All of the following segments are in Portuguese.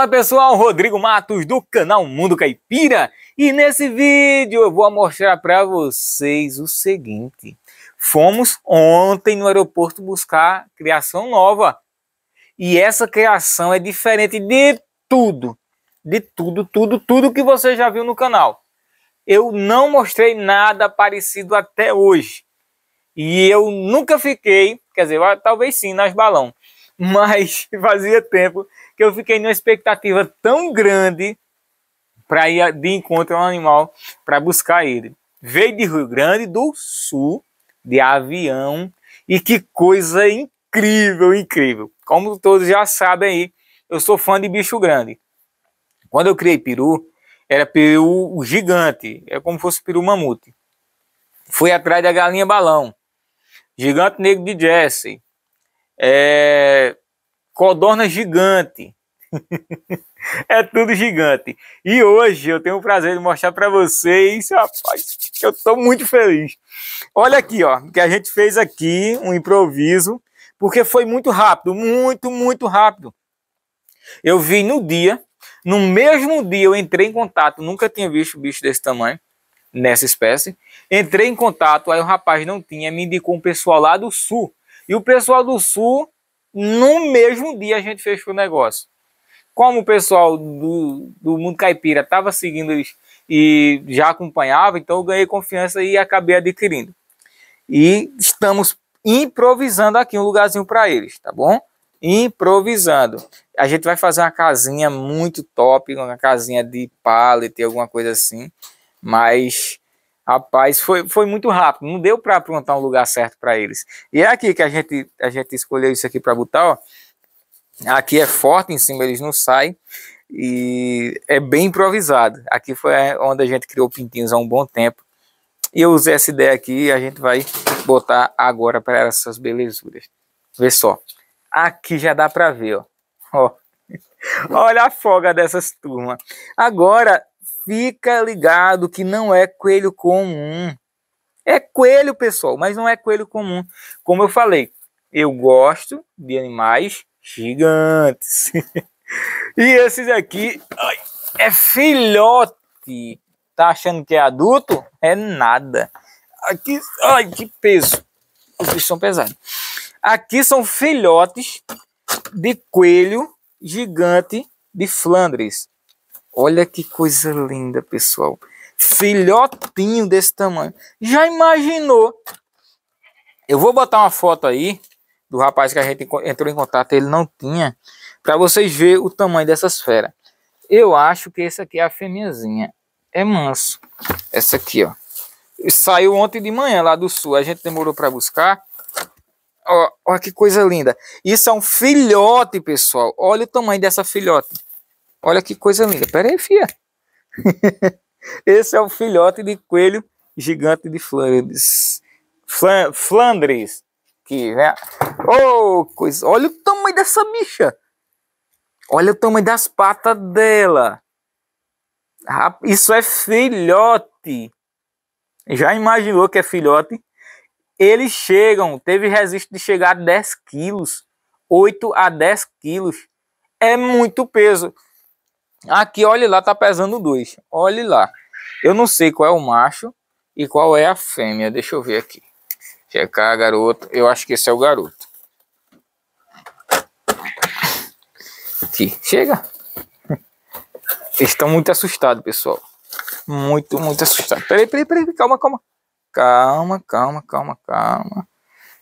Fala pessoal, Rodrigo Matos do canal Mundo Caipira, e nesse vídeo eu vou mostrar para vocês o seguinte: fomos ontem no aeroporto buscar criação nova, e essa criação é diferente de tudo que você já viu no canal. Eu não mostrei nada parecido até hoje, e eu nunca fiquei, quer dizer, talvez sim, nas balão, mas fazia tempo que eu fiquei numa expectativa tão grande para ir de encontro a um animal, para buscar ele. Veio de Rio Grande do Sul, de avião, e que coisa incrível, incrível. Como todos já sabem aí, eu sou fã de bicho grande. Quando eu criei peru, era peru gigante, é como se fosse peru mamute. Fui atrás da galinha balão, gigante negro de Jersey, codorna gigante, é tudo gigante. E hoje eu tenho o prazer de mostrar para vocês, rapaz, eu estou muito feliz. Olha aqui, ó, que a gente fez aqui um improviso, porque foi muito rápido, muito rápido. Eu vi no mesmo dia eu entrei em contato, nunca tinha visto um bicho desse tamanho, nessa espécie. Entrei em contato, aí o rapaz não tinha, me indicou um pessoal lá do Sul. E o pessoal do Sul, no mesmo dia a gente fechou o negócio. Como o pessoal do Mundo Caipira estava seguindo eles e já acompanhava, então eu ganhei confiança e acabei adquirindo. E estamos improvisando aqui um lugarzinho para eles, tá bom? Improvisando. A gente vai fazer uma casinha muito top, uma casinha de pallet, alguma coisa assim. Mas... rapaz, foi muito rápido, não deu para aprontar um lugar certo para eles. E é aqui que a gente escolheu isso aqui para botar, ó. Aqui é forte, em cima eles não saem, e é bem improvisado. Aqui foi onde a gente criou pintinhos há um bom tempo. E eu usei essa ideia aqui e a gente vai botar agora para essas belezuras. Vê só, aqui já dá para ver, ó. Ó. Olha a folga dessas turmas. Agora... fica ligado que não é coelho comum. É coelho, pessoal, mas não é coelho comum. Como eu falei, eu gosto de animais gigantes. E esses aqui, ai, é filhote. Tá achando que é adulto? É nada. Aqui, ai, que peso. Os bichos são pesados. Aqui são filhotes de coelho gigante de Flandres. Olha que coisa linda, pessoal. Filhotinho desse tamanho. Já imaginou? Eu vou botar uma foto aí do rapaz que a gente entrou em contato, ele não tinha, para vocês verem o tamanho dessas feras. Eu acho que esse aqui é a fêmeazinha. É manso. Essa aqui, ó. Saiu ontem de manhã lá do Sul. A gente demorou para buscar. Ó, olha que coisa linda. Isso é um filhote, pessoal. Olha o tamanho dessa filhote. Olha que coisa linda. Pera aí, fia. Esse é o filhote de coelho gigante de Flandres. Flandres. Que, né? Oh, coisa. Olha o tamanho dessa bicha. Olha o tamanho das patas dela. Ah, isso é filhote. Já imaginou que é filhote? Eles chegam. Teve registro de chegar a 10 quilos. 8 a 10 quilos. É muito peso. Aqui, olha lá, tá pesando 2. Olha lá. Eu não sei qual é o macho e qual é a fêmea. Deixa eu ver aqui. Checar, garoto. Eu acho que esse é o garoto. Aqui. Chega. Eles estão muito assustados, pessoal. Muito assustados. Peraí. Calma.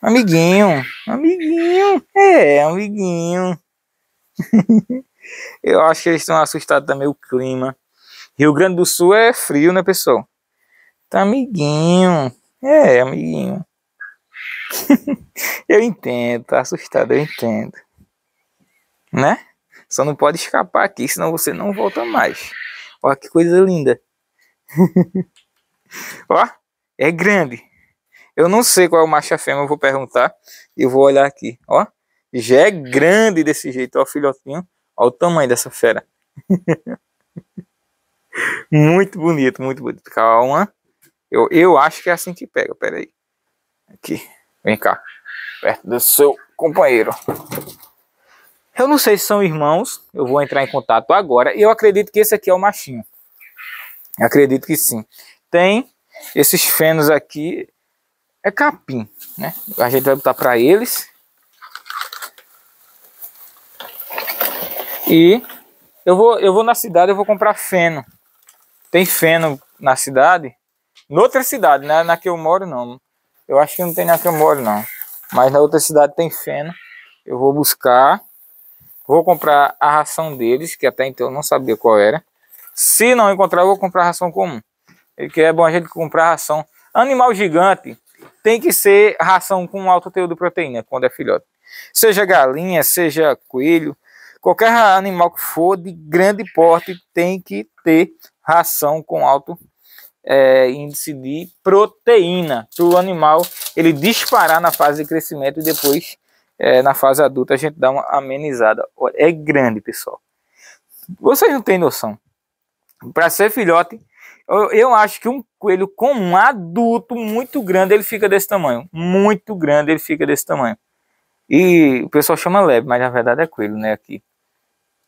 Amiguinho. É, amiguinho. Eu acho que eles estão assustados também, o clima. Rio Grande do Sul é frio, né, pessoal? Tá, amiguinho. É, amiguinho. Eu entendo, tá assustado, eu entendo. Né? Só não pode escapar aqui, senão você não volta mais. Olha que coisa linda. Ó, é grande. Eu não sei qual é o macho e a fêmea, eu vou perguntar. E vou olhar aqui, ó. Já é grande desse jeito, ó, filhotinho. Olha o tamanho dessa fera. muito bonito. Calma. Eu acho que é assim que pega. Pera aí. Aqui. Vem cá. Perto do seu companheiro. Eu não sei se são irmãos, eu vou entrar em contato agora. E eu acredito que esse aqui é o machinho. Eu acredito que sim. Tem esses fenos aqui, é capim, né? A gente vai botar para eles. E eu vou na cidade, eu vou comprar feno. Tem feno na cidade? Noutra cidade, né? Na que eu moro não. Eu acho que não tem na que eu moro não. Mas na outra cidade tem feno. Eu vou buscar. Vou comprar a ração deles, que até então eu não sabia qual era. Se não encontrar, eu vou comprar ração comum. Porque é bom a gente comprar ração. Animal gigante tem que ser ração com alto teor de proteína, quando é filhote. Seja galinha, seja coelho, qualquer animal que for de grande porte tem que ter ração com alto índice de proteína, para o animal ele disparar na fase de crescimento e depois na fase adulta a gente dá uma amenizada. Olha, é grande, pessoal. Vocês não têm noção. Para ser filhote, eu acho que um coelho com um adulto muito grande, ele fica desse tamanho. Muito grande, ele fica desse tamanho. E o pessoal chama lebre, mas na verdade é coelho, né? Aqui.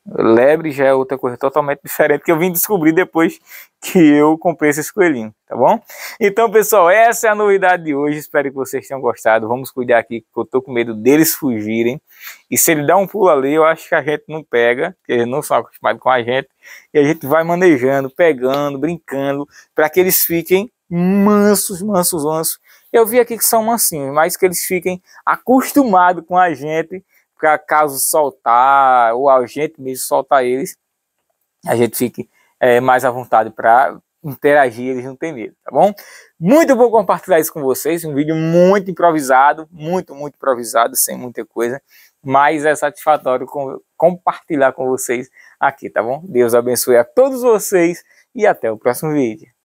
Lebre já é outra coisa totalmente diferente, que eu vim descobrir depois que eu comprei esses coelhinhos, tá bom? Então, pessoal, essa é a novidade de hoje, espero que vocês tenham gostado. Vamos cuidar aqui, que eu tô com medo deles fugirem, e se ele dá um pulo ali, eu acho que a gente não pega, porque eles não são acostumados com a gente, e a gente vai manejando, pegando, brincando, para que eles fiquem mansos. Eu vi aqui que são mansinhos, mas que eles fiquem acostumados com a gente, caso soltar, ou a gente mesmo soltar eles, a gente fique mais à vontade para interagir, eles não tem medo, tá bom? Muito bom compartilhar isso com vocês, um vídeo muito improvisado, muito improvisado, sem muita coisa, mas é satisfatório compartilhar com vocês aqui, tá bom? Deus abençoe a todos vocês e até o próximo vídeo.